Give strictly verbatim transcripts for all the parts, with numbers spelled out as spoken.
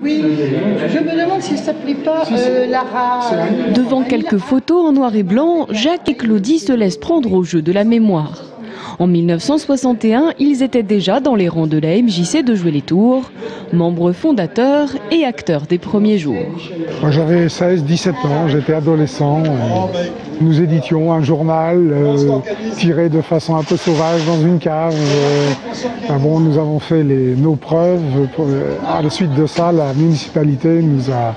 Oui, je me demande si ça ne plaît pas euh, Lara. Devant quelques photos en noir et blanc, Jacques et Claudie se laissent prendre au jeu de la mémoire. En mille neuf cent soixante et un, ils étaient déjà dans les rangs de la M J C de Joué-les-Tours, membres fondateurs et acteurs des premiers jours. Moi j'avais seize dix-sept ans, j'étais adolescent. Nous éditions un journal euh, tiré de façon un peu sauvage dans une cave. Enfin bon, nous avons fait les, nos preuves. À la suite de ça, la municipalité nous a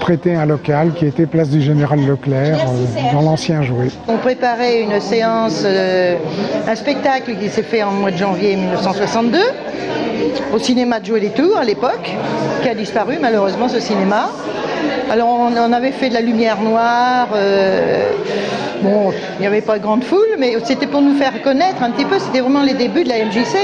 prêter un local qui était Place du Général Leclerc, euh, dans l'ancien Joué. On préparait une séance, euh, un spectacle qui s'est fait en mois de janvier mille neuf cent soixante-deux, au cinéma de Joué-les-Tours à l'époque, qui a disparu malheureusement ce cinéma. Alors on, on avait fait de la lumière noire, euh, bon, il n'y avait pas grande foule, mais c'était pour nous faire connaître un petit peu, c'était vraiment les débuts de la M J C.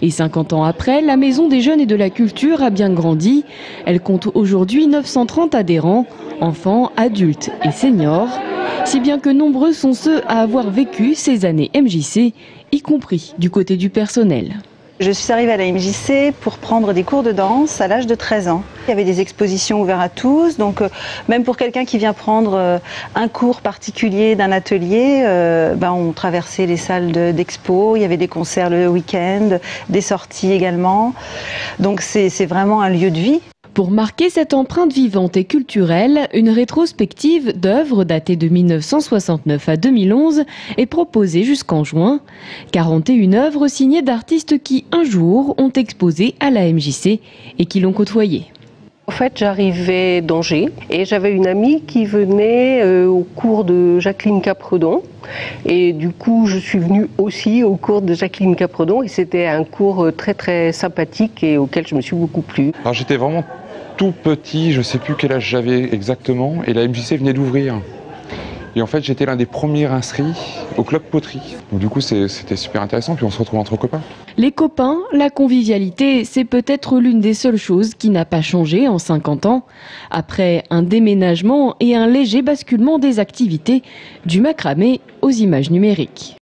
Et cinquante ans après, la Maison des Jeunes et de la Culture a bien grandi. Elle compte aujourd'hui neuf cent trente adhérents, enfants, adultes et seniors. Si bien que nombreux sont ceux à avoir vécu ces années M J C, y compris du côté du personnel. Je suis arrivée à la M J C pour prendre des cours de danse à l'âge de treize ans. Il y avait des expositions ouvertes à tous, donc euh, même pour quelqu'un qui vient prendre euh, un cours particulier d'un atelier, euh, ben, on traversait les salles d'expo, de, il y avait des concerts le week-end, des sorties également. Donc c'est vraiment un lieu de vie. Pour marquer cette empreinte vivante et culturelle, une rétrospective d'œuvres datées de mille neuf cent soixante-neuf à deux mille onze est proposée jusqu'en juin. quarante et une œuvres signées d'artistes qui, un jour, ont exposé à la M J C et qui l'ont côtoyée. En fait, j'arrivais d'Angers et j'avais une amie qui venait euh, au cours de Jacqueline Capredon. Et du coup, je suis venue aussi au cours de Jacqueline Capredon et c'était un cours très très sympathique et auquel je me suis beaucoup plu. Alors j'étais vraiment tout petit, je ne sais plus quel âge j'avais exactement, et la M J C venait d'ouvrir. Et en fait, j'étais l'un des premiers inscrits au club poterie. Donc du coup, c'était super intéressant, puis on se retrouve entre copains. Les copains, la convivialité, c'est peut-être l'une des seules choses qui n'a pas changé en cinquante ans. Après un déménagement et un léger basculement des activités, du macramé aux images numériques.